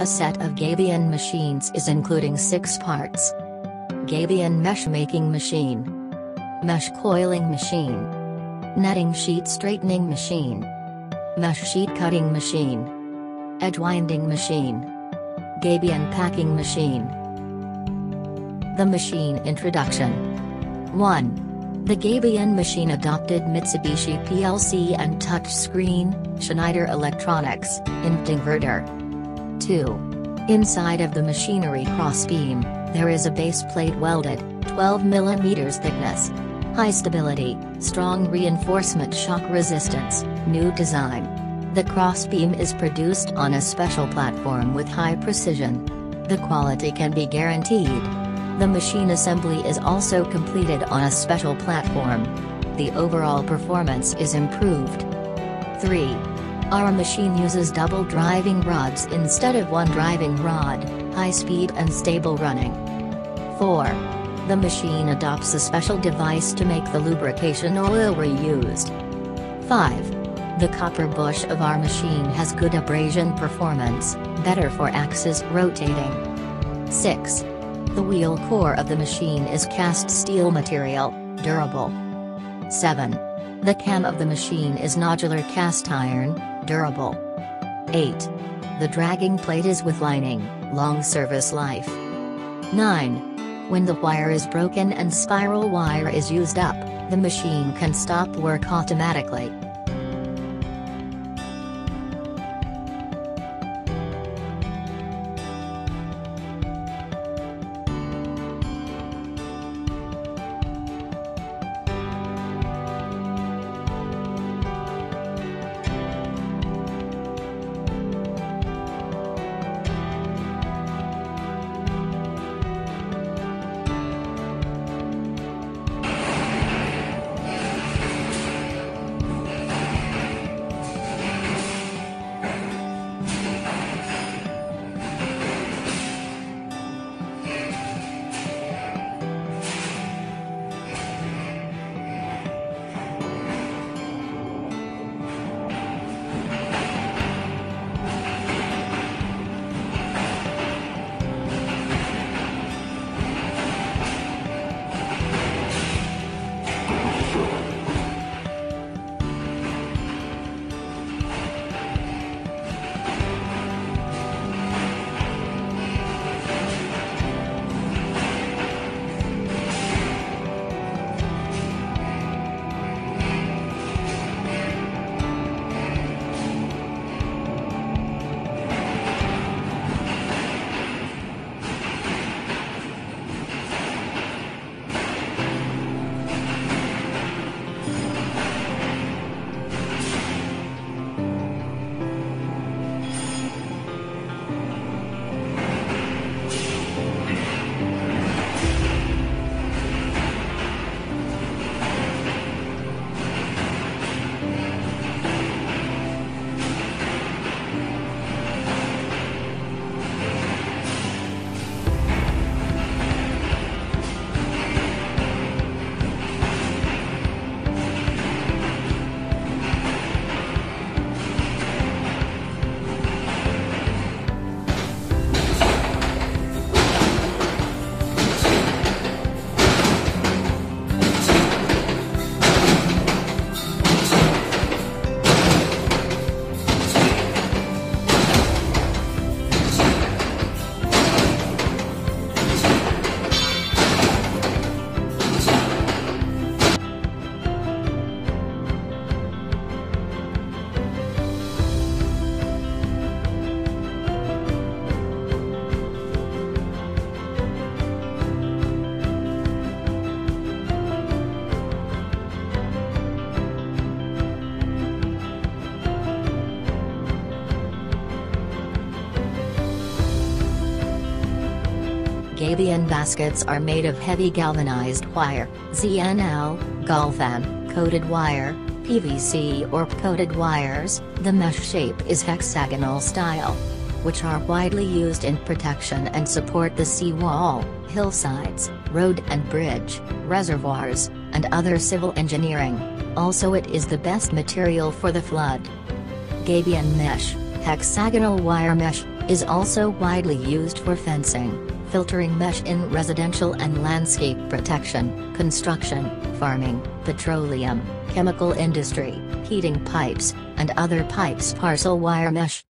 A set of Gabion machines is including 6 parts. Gabion mesh making machine, mesh coiling machine, netting sheet straightening machine, mesh sheet cutting machine, edge winding machine, Gabion packing machine. The machine introduction. 1. The Gabion machine adopted Mitsubishi PLC and touchscreen, Schneider Electronics, Invt. 2. Inside of the machinery crossbeam, there is a base plate welded, 12 mm thickness. High stability, strong reinforcement shock resistance, new design. The crossbeam is produced on a special platform with high precision. The quality can be guaranteed. The machine assembly is also completed on a special platform. The overall performance is improved. 3. Our machine uses double driving rods instead of one driving rod, high speed and stable running. 4. The machine adopts a special device to make the lubrication oil reused. 5. The copper bush of our machine has good abrasion performance, better for axis rotating. 6. The wheel core of the machine is cast steel material, durable. 7. The cam of the machine is nodular cast iron, durable. 8. The dragging plate is with lining, long service life. 9. When the wire is broken and spiral wire is used up, the machine can stop work automatically. Gabion baskets are made of heavy galvanized wire, ZNL, Galvan, coated wire, PVC or coated wires. The mesh shape is hexagonal style, which are widely used in protection and support the seawall, hillsides, road and bridge, reservoirs, and other civil engineering. Also it is the best material for the flood. Gabion mesh, hexagonal wire mesh, is also widely used for fencing, filtering mesh in residential and landscape protection, construction, farming, petroleum, chemical industry, heating pipes, and other pipes. Parcel wire mesh,